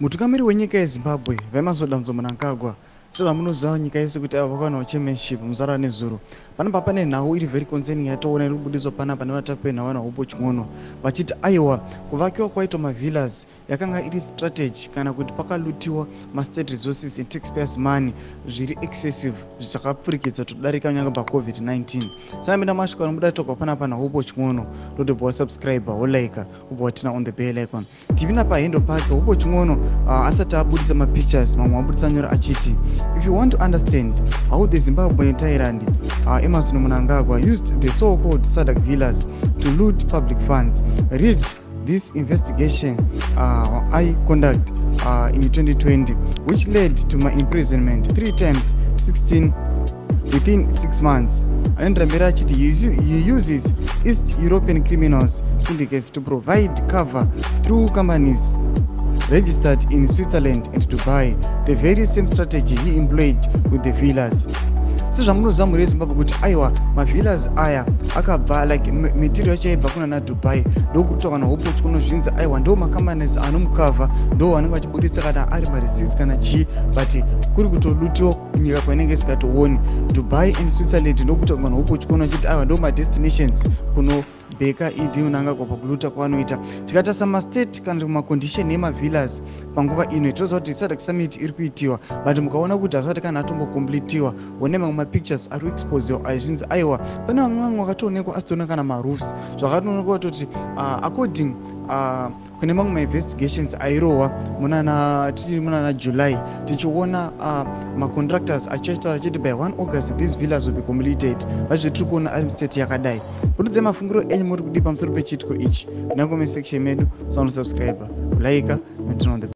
Mutungamiri wenyika yeZimbabwe vemazoda Mnangagwa sevamunoziva nyika yese kuti avakwana championship muzara nezuro. Panapa pane nhau iri very concerning yatoona iri kubudidzwa panapa nevatape nhau na upo chimono vachiti aiwa kuvakiwa kwaito mavillas yakanga iri strategy kana kuti pakalutiwa ma-state resources and taxpayers money zviri excessive zvisakapfurikidza todarika nyanga pa COVID-19. Samina mashuka nomuda toko panapa na upo chimono totobva subscriber wolaika ubva watina on the bell icon. Tivina pa handle pake upo chimono asati abudisa mapictures mamwe abudisa nyora achiti. If you want to understand how the Zimbabwean tyrant Emmerson Mnangagwa used the so-called SADC villas to loot public funds, read this investigation I conducted in 2020, which led to my imprisonment 3 times 16 within 6 months. And Ramirachiti uses East European criminals syndicates to provide cover through companies registered in Switzerland and Dubai, the very same strategy he employed with the villas. Sezvamunoziva muri Zimbabwe kuti aiwa mavillas aya akabva like material yacho yaibva kuna na Dubai ndokutaura nahopoch kunozvinzi aiwa ndo makampanies anomukavha ndo vanenge vachibuditsa kana ari mareceipts kana chi, but kuri kutolutiwa nyika kwainenge isikatooni Dubai and Switzerland ndokutaura nahopoch kunozviti aiwa ndo madestinations kuno beka idi Mnangagwa pakuluta kwavanoita. Tikatasa mastate kana macondition emavillas panguva ino itoziva kuti SADC summit iri kuitiwa, but mukaona kuti asati kana atombokomplitiwa one mamwe mapictures ari kuexposewa azvinzi aiwa pane vamwe vamwe vakatoonekwa asitoona kana maroofs zvakatoonekwa kutoti according kune mamwe ma-investigations airohwa munana July tichiona macontractors achiitaura achiti by 1 August these villas will be completed. Vazvitiri kuona ari mustate yakadai. Putudze mafungiro enyu muri kudi pamusoro pechitiko ichi. Nangome section medu, sound subscriber, like, and turn on the